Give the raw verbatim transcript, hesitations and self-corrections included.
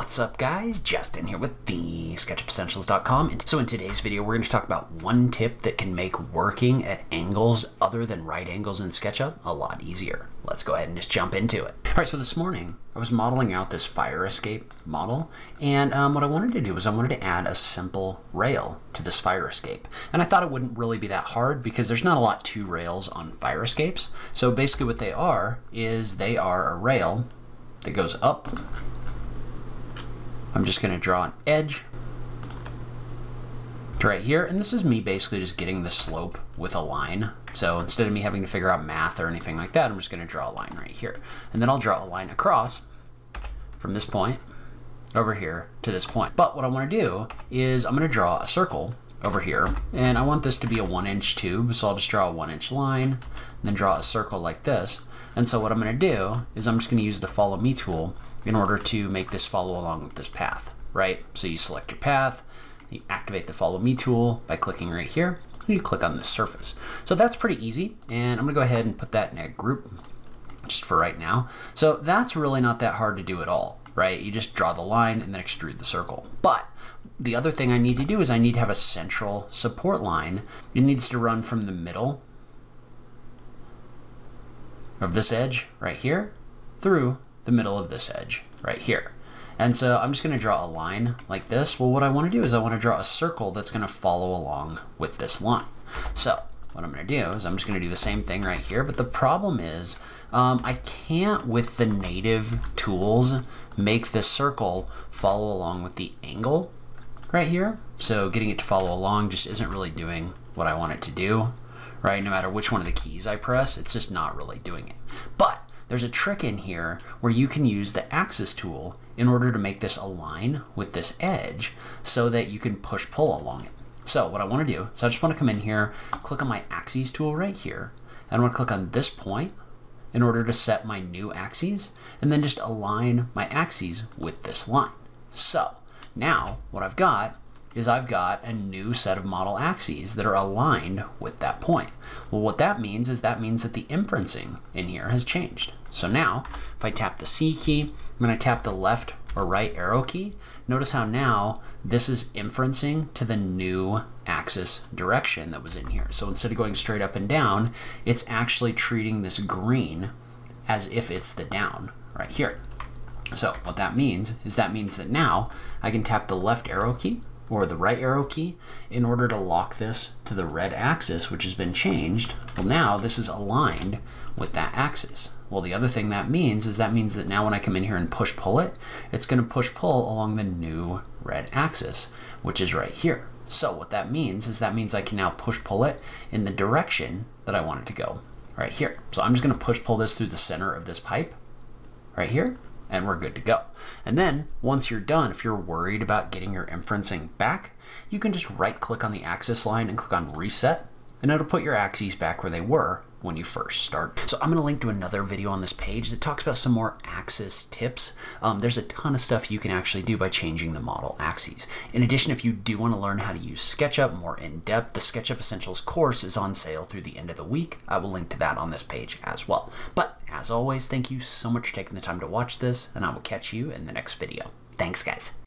What's up, guys? Justin here with the SketchUp Essentials dot com, and so in today's video we're going to talk about one tip that can make working at angles other than right angles in SketchUp a lot easier. Let's go ahead and just jump into it. All right, so this morning I was modeling out this fire escape model, and um, what I wanted to do was I wanted to add a simple rail to this fire escape. And I thought it wouldn't really be that hard because there's not a lot to rails on fire escapes. So basically what they are is they are a rail that goes up. I'm just going to draw an edge to right here, and this is me basically just getting the slope with a line. So instead of me having to figure out math or anything like that, I'm just going to draw a line right here, and then I'll draw a line across from this point over here to this point. But what I want to do is I'm going to draw a circle over here, and I want this to be a one inch tube, so I'll just draw a one inch line, then draw a circle like this. And so what I'm going to do is I'm just going to use the Follow Me tool in order to make this follow along with this path, right? So you select your path, you activate the Follow Me tool by clicking right here, and you click on the surface. So that's pretty easy, and I'm going to go ahead and put that in a group just for right now. So that's really not that hard to do at all, right? You just draw the line and then extrude the circle. But the other thing I need to do is I need to have a central support line. It needs to run from the middle of this edge right here through the middle of this edge right here. And so I'm just going to draw a line like this. Well, what I want to do is I want to draw a circle that's going to follow along with this line. So what I'm going to do is I'm just going to do the same thing right here. But the problem is um, I can't, with the native tools, make this circle follow along with the angle right here. So getting it to follow along just isn't really doing what I want it to do, right? No matter which one of the keys I press, it's just not really doing it. But there's a trick in here where you can use the axis tool in order to make this align with this edge so that you can push pull along it. So what I want to do is I just want to come in here, click on my axes tool right here, and I want to click on this point in order to set my new axes, and then just align my axes with this line. So now what I've got is I've got a new set of model axes that are aligned with that point. Well, what that means is that means that the inferencing in here has changed. So now if I tap the C key, I'm going to tap the left or right arrow key. Notice how now this is inferencing to the new axis direction that was in here. So instead of going straight up and down, it's actually treating this green as if it's the down right here. So what that means is that means that now I can tap the left arrow key or the right arrow key in order to lock this to the red axis, which has been changed. Well, now this is aligned with that axis. Well, the other thing that means is that means that now when I come in here and push pull it, it's going to push pull along the new red axis, which is right here. So what that means is that means I can now push pull it in the direction that I want it to go right here. So I'm just going to push pull this through the center of this pipe right here, and we're good to go. And then once you're done, if you're worried about getting your inferencing back, you can just right click on the axis line and click on reset, and it'll put your axes back where they were when you first start. So I'm gonna link to another video on this page that talks about some more axis tips. Um, there's a ton of stuff you can actually do by changing the model axes. In addition, if you do wanna learn how to use SketchUp more in depth, the SketchUp Essentials course is on sale through the end of the week. I will link to that on this page as well. But as always, thank you so much for taking the time to watch this, and I will catch you in the next video. Thanks, guys.